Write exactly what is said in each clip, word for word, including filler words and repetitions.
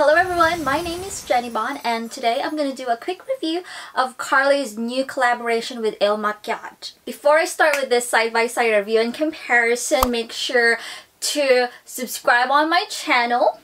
Hello everyone, my name is Jenny Bond and today I'm going to do a quick review of Carli's new collaboration with Il Makiage. Before I start with this side-by-side review and comparison, make sure to subscribe on my channel,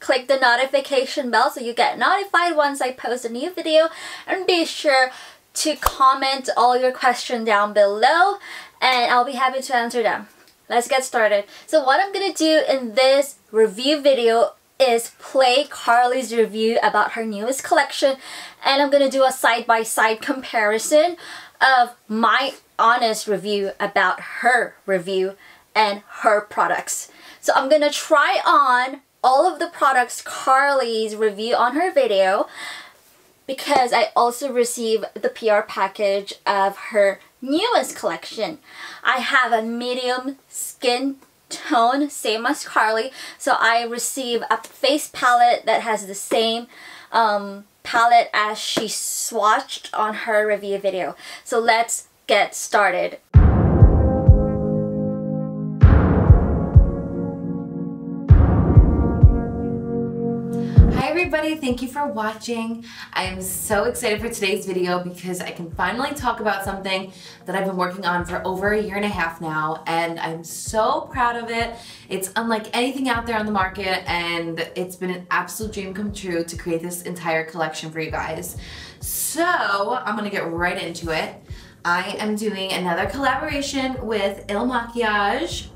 click the notification bell so you get notified once I post a new video, and be sure to comment all your questions down below and I'll be happy to answer them. Let's get started. So what I'm going to do in this review video is play Carli's review about her newest collection, and I'm gonna do a side-by-side comparison of my honest review about her review and her products. So I'm gonna try on all of the products Carli's review on her video because I also received the P R package of her newest collection. I have a medium skin tone, same as Carli, so I receive a face palette that has the same um, palette as she swatched on her review video. So let's get started. Hi everybody, thank you for watching. I am so excited for today's video because I can finally talk about something that I've been working on for over a year and a half now, and I'm so proud of it. It's unlike anything out there on the market, and it's been an absolute dream come true to create this entire collection for you guys. So I'm gonna get right into it. I am doing another collaboration with Il Makiage,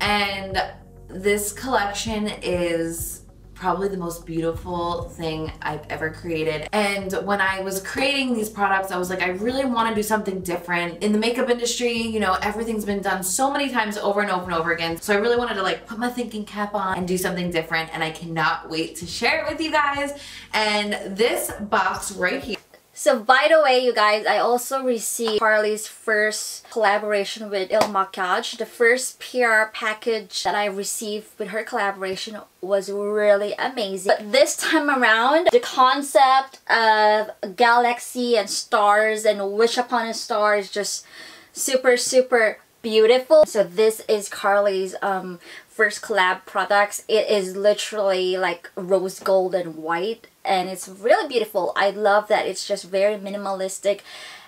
and this collection is probably the most beautiful thing I've ever created. And when I was creating these products, I was like, I really want to do something different. In the makeup industry, you know, everything's been done so many times over and over and over again. So I really wanted to like put my thinking cap on and do something different. And I cannot wait to share it with you guys. And this box right here. So by the way, you guys, I also received Carli's first collaboration with Il Makiage. The first P R package that I received with her collaboration was really amazing. But this time around, the concept of galaxy and stars and wish upon a star is just super, super beautiful. So this is Carli's um, first collab products. It is literally like rose gold and white, and it's really beautiful. I love that it's just very minimalistic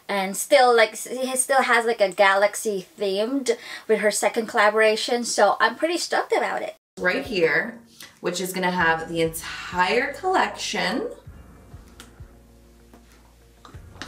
and still like it still has like a galaxy themed with her second collaboration. So I'm pretty stoked about it. Right here, which is gonna have the entire collection.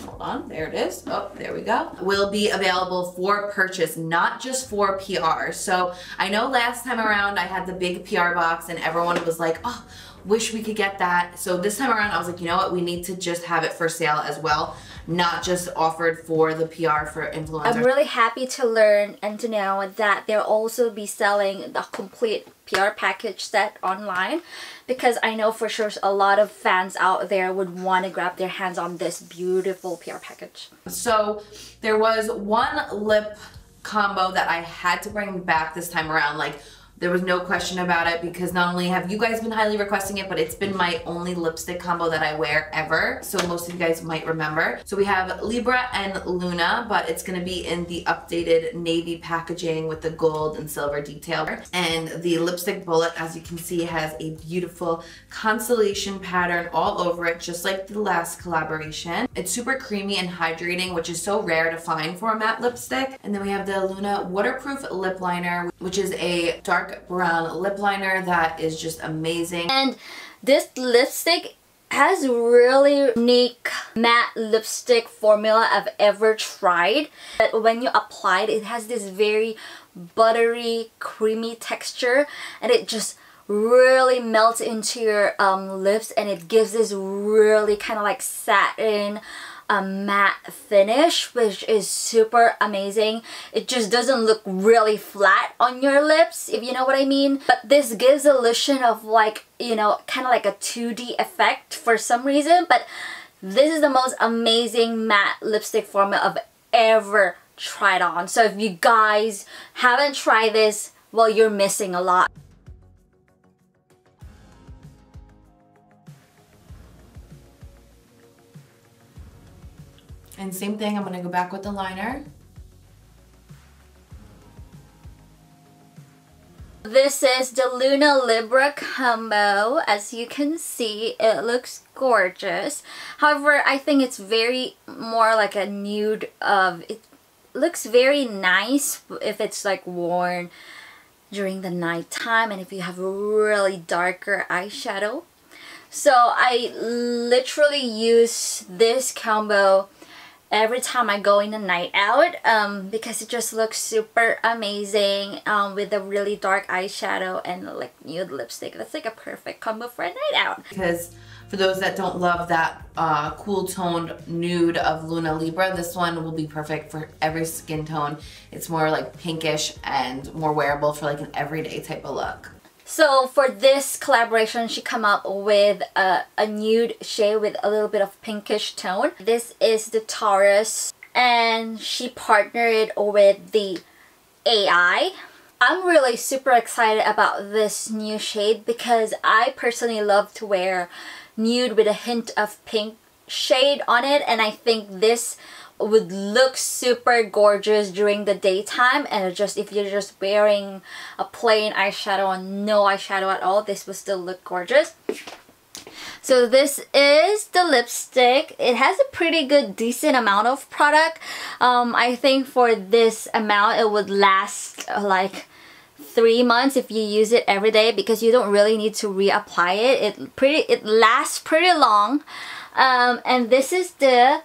Hold on, there it is. Oh, there we go. Will be available for purchase, not just for P R. So I know last time around I had the big P R box and everyone was like, oh, wish we could get that. So this time around I was like, you know what, we need to just have it for sale as well, not just offered for the P R for influencers. I'm really happy to learn and to know that they'll also be selling the complete P R package set online, because I know for sure a lot of fans out there would want to grab their hands on this beautiful P R package. So there was one lip combo that I had to bring back this time around. Like, there was no question about it, because not only have you guys been highly requesting it, but it's been my only lipstick combo that I wear ever. So most of you guys might remember. So we have Libra and Luna, but it's gonna be in the updated navy packaging with the gold and silver detail. And the lipstick bullet, as you can see, has a beautiful constellation pattern all over it, just like the last collaboration. It's super creamy and hydrating, which is so rare to find for a matte lipstick. And then we have the Luna waterproof lip liner, which is a dark brown lip liner that is just amazing. And this lipstick has really unique matte lipstick formula I've ever tried. But when you apply it, it has this very buttery, creamy texture, and it just really melts into your um, lips, and it gives this really kind of like satin a matte finish, which is super amazing. It just doesn't look really flat on your lips, if you know what I mean. But this gives the illusion of like, you know, kind of like a two D effect for some reason. But this is the most amazing matte lipstick formula I've ever tried on. So if you guys haven't tried this, well, you're missing a lot. And same thing, I'm gonna go back with the liner. This is the Luna Libra combo. As you can see, it looks gorgeous. However, I think it's very more like a nude of, it looks very nice if it's like worn during the nighttime and if you have a really darker eyeshadow. So I literally use this combo every time I go in a night out um, because it just looks super amazing um, with a really dark eyeshadow and like nude lipstick. That's like a perfect combo for a night out. Because for those that don't love that uh, cool toned nude of Luna Libra, this one will be perfect for every skin tone. It's more like pinkish and more wearable for like an everyday type of look. So for this collaboration, she came up with a, a nude shade with a little bit of pinkish tone. This is the Taurus, and she partnered it with the A I. I'm really super excited about this new shade because I personally love to wear nude with a hint of pink shade on it, and I think this would look super gorgeous during the daytime, and just if you're just wearing a plain eyeshadow and no eyeshadow at all, this will still look gorgeous. So this is the lipstick. It has a pretty good decent amount of product. um, I think for this amount it would last uh, like three months if you use it every day, because you don't really need to reapply it. It pretty it lasts pretty long. Um, and this is the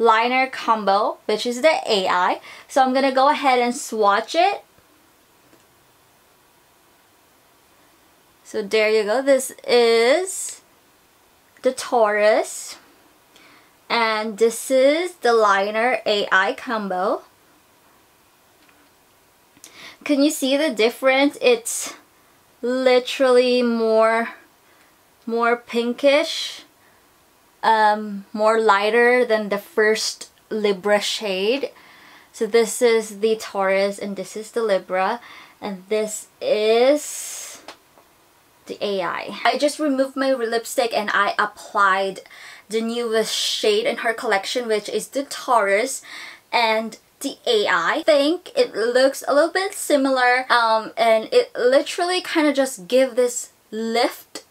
liner combo, which is the A I. So I'm gonna go ahead and swatch it. So there you go. This is the Taurus, and this is the liner A I combo. Can you see the difference? It's literally more more pinkish, um more lighter than the first Libra shade. So this is the Taurus, and this is the Libra, and this is the A I. I just removed my lipstick and I applied the newest shade in her collection, which is the Taurus and the A I. I think it looks a little bit similar, um and it literally kind of just give this lift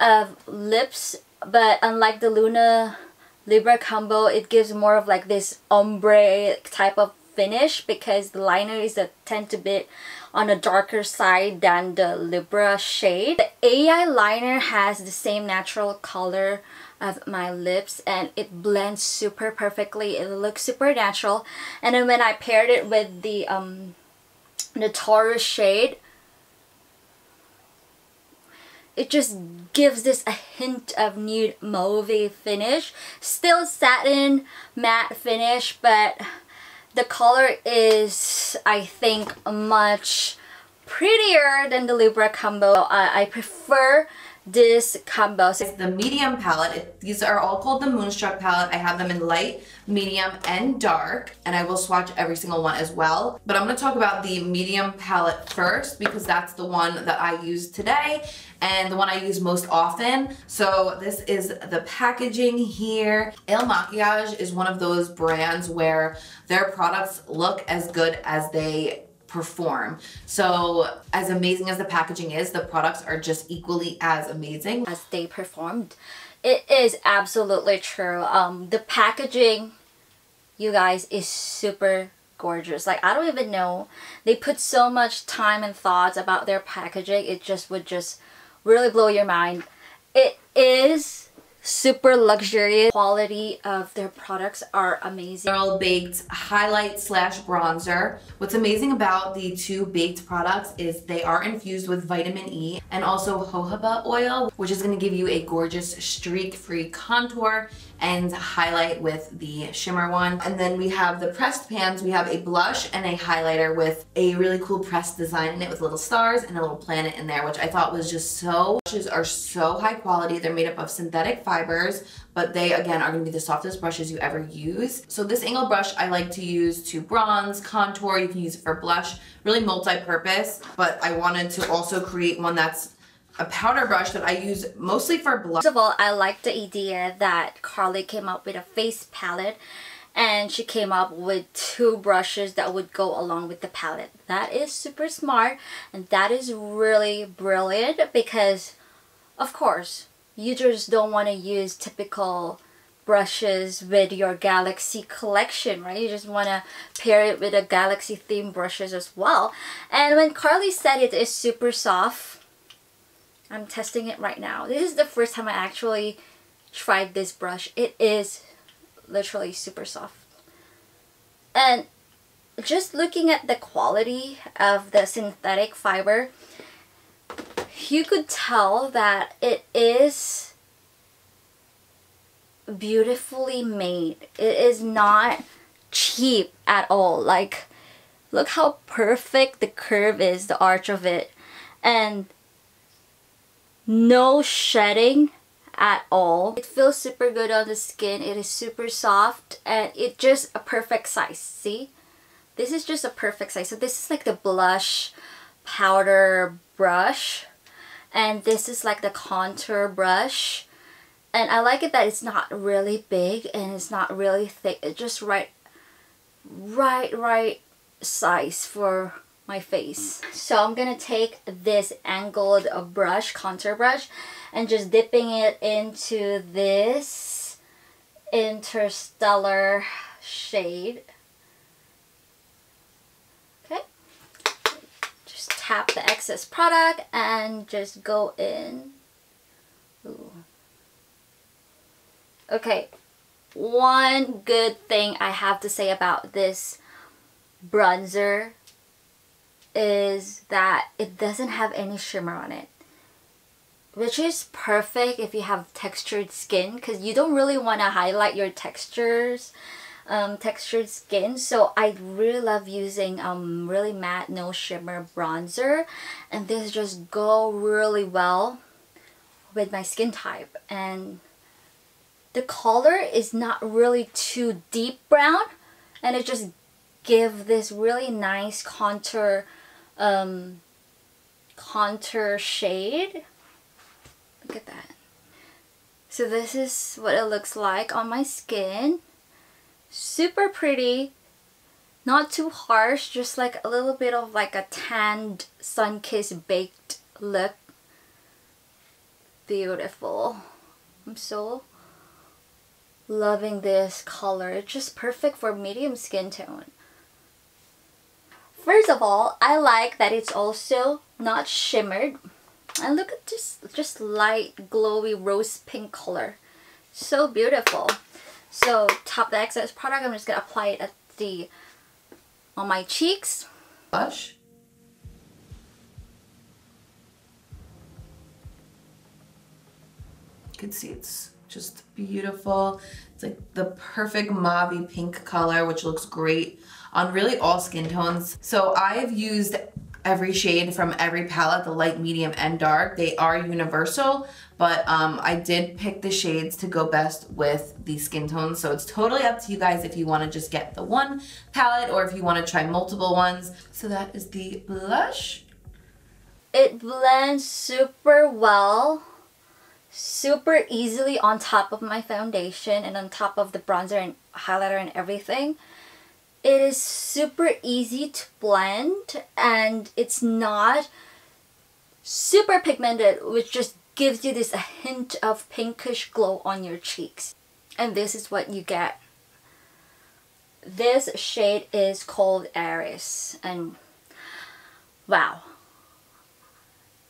of lips. But unlike the Luna Libra combo, it gives more of like this ombre type of finish, because the liner is a tend to be on a darker side than the Libra shade. The A I liner has the same natural color of my lips, and it blends super perfectly. It looks super natural. And then when I paired it with the um the Taurus shade, it just gives this a hint of nude mauve finish. Still satin matte finish, but the color is, I think, much prettier than the Libra combo. I, I prefer this combo. So it's the medium palette. It, these are all called the Moonstruck palette. I have them in light, medium, and dark, and I will swatch every single one as well. But I'm going to talk about the medium palette first, because that's the one that I use today and the one I use most often. So this is the packaging here. Il Makiage is one of those brands where their products look as good as they perform. So as amazing as the packaging is, the products are just equally as amazing as they performed. It is absolutely true. Um, the packaging, you guys, is super gorgeous. Like, I don't even know. They put so much time and thoughts about their packaging. It just would just really blow your mind. It is super luxurious. Quality of their products are amazing. They're all baked highlight slash bronzer. What's amazing about the two baked products is they are infused with vitamin E and also jojoba oil, which is going to give you a gorgeous streak-free contour and highlight with the shimmer one. And then we have the pressed pans. We have a blush and a highlighter with a really cool pressed design in it with little stars and a little planet in there, which I thought was just so... Brushes are so high quality. They're made up of synthetic fibers, but they, again, are going to be the softest brushes you ever use. So this angle brush I like to use to bronze, contour. You can use it for blush. Really multi-purpose, but I wanted to also create one that's a powder brush that I use mostly for blush. First of all, I like the idea that Carli came up with a face palette, and she came up with two brushes that would go along with the palette. That is super smart, and that is really brilliant, because of course you just don't want to use typical brushes with your galaxy collection, right? You just want to pair it with a galaxy themed brushes as well. And when Carli said it is super soft, I'm testing it right now. This is the first time I actually tried this brush. It is literally super soft. And just looking at the quality of the synthetic fiber, you could tell that it is beautifully made. It is not cheap at all. Like, look how perfect the curve is, the arch of it. And no shedding at all. It feels super good on the skin. It is super soft, and it's just a perfect size. See, this is just a perfect size. So this is like the blush powder brush, and this is like the contour brush. And I like it that it's not really big and it's not really thick. It's just right right right size for my face. So I'm gonna take this angled brush, contour brush, and just dipping it into this Interstellar shade. Okay, just tap the excess product and just go in. Ooh. Okay, one good thing I have to say about this bronzer is that it doesn't have any shimmer on it, which is perfect if you have textured skin, because you don't really want to highlight your textures, um, textured skin. So I really love using um really matte no shimmer bronzer, and this just go really well with my skin type. And the color is not really too deep brown, and it just give this really nice contour um contour shade. Look at that. So this is what it looks like on my skin. Super pretty, not too harsh, just like a little bit of like a tanned, sun-kissed, baked look. Beautiful. I'm so loving this color. It's just perfect for medium skin tone. First of all, I like that it's also not shimmered. And look at this, just light, glowy, rose pink color. So beautiful. So top the excess product. I'm just going to apply it at the, on my cheeks. Blush. You can see it's just beautiful. It's like the perfect mauvey pink color, which looks great on really all skin tones. So I've used every shade from every palette, the light, medium, and dark. They are universal, but um, I did pick the shades to go best with the skin tones. So it's totally up to you guys if you wanna just get the one palette or if you wanna try multiple ones. So that is the blush. It blends super well, super easily on top of my foundation and on top of the bronzer and highlighter and everything. It is super easy to blend, and it's not super pigmented, which just gives you this a hint of pinkish glow on your cheeks. And this is what you get. This shade is called Aries, and wow,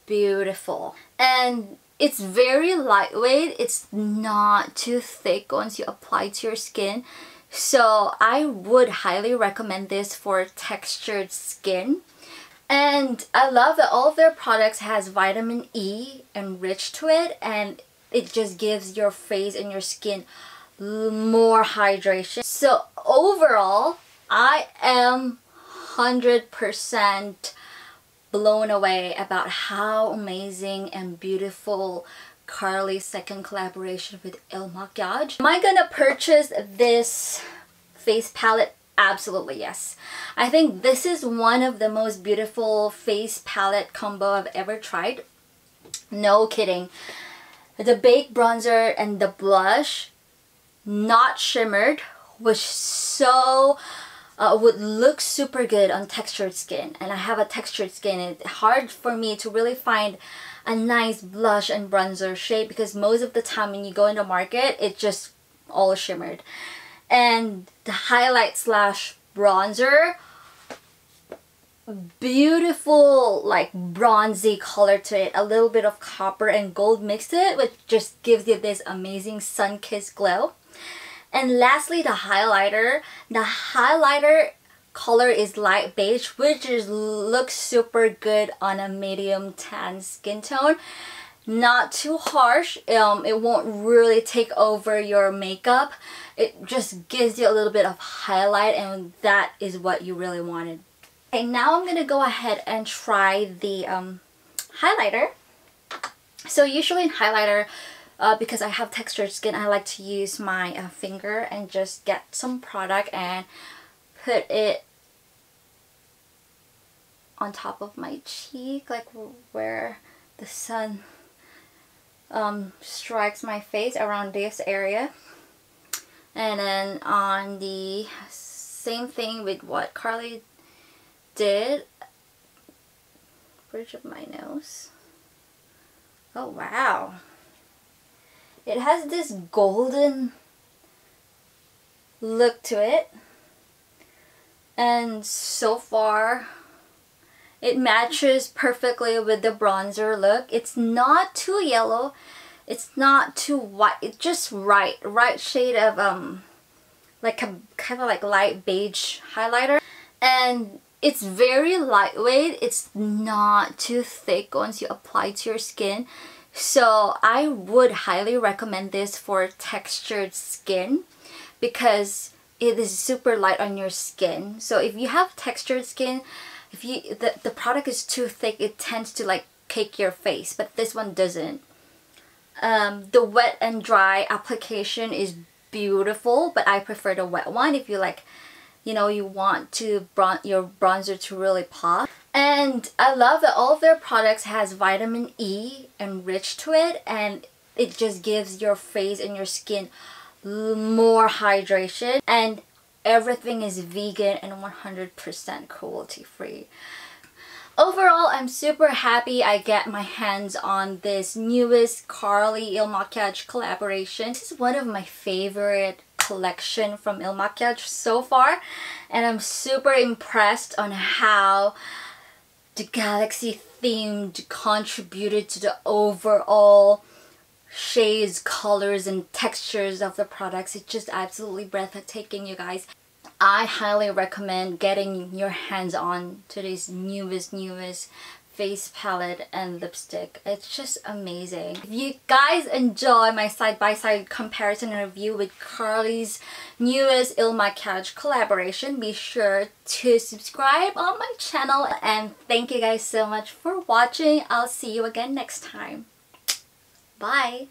beautiful. And it's very lightweight. It's not too thick once you apply to your skin. So I would highly recommend this for textured skin. And I love that all of their products has vitamin E enriched to it, and it just gives your face and your skin more hydration. So overall, I am one hundred percent blown away about how amazing and beautiful Carli's second collaboration with Il Makiage. Am I gonna purchase this face palette? Absolutely yes. I think this is one of the most beautiful face palette combo I've ever tried. No kidding. The baked bronzer and the blush, not shimmered, was so uh, would look super good on textured skin, and I have a textured skin. It's hard for me to really find a nice blush and bronzer shade because most of the time when you go in the market, it just all shimmered. And the highlight slash bronzer, beautiful like bronzy color to it, a little bit of copper and gold mixed it, which just gives you this amazing sun-kissed glow. And lastly, the highlighter. The highlighter color is light beige, which is looks super good on a medium tan skin tone. Not too harsh, um it won't really take over your makeup. It just gives you a little bit of highlight, and that is what you really wanted. Okay, now I'm gonna go ahead and try the um, highlighter. So usually in highlighter, uh, because I have textured skin, I like to use my uh, finger and just get some product and put it on top of my cheek, like where the sun um, strikes my face, around this area. And then on the same thing with what Carli did did bridge of my nose. Oh wow, it has this golden look to it, and so far it matches perfectly with the bronzer look. It's not too yellow, it's not too white, it's just right right shade of um like a kind of like light beige highlighter. And it's very lightweight, it's not too thick once you apply to your skin. So I would highly recommend this for textured skin because it is super light on your skin. So if you have textured skin, if you the, the product is too thick, it tends to like cake your face, but this one doesn't. Um, the wet and dry application is beautiful, but I prefer the wet one if you like, you know, you want to bron your bronzer to really pop. And I love that all of their products has vitamin E enriched to it, and it just gives your face and your skin more hydration. And everything is vegan and one hundred percent cruelty free. Overall, I'm super happy I get my hands on this newest Carli Il Makiage collaboration. This is one of my favorite collection from Il Makiage so far, and I'm super impressed on how the galaxy themed contributed to the overall shades, colors, and textures of the products. It's just absolutely breathtaking, you guys. I highly recommend getting your hands on today's newest newest face palette and lipstick. It's just amazing. If you guys enjoy my side-by-side comparison and review with Carli's newest Il Makiage collaboration, be sure to subscribe on my channel, and thank you guys so much for watching. I'll see you again next time. Bye!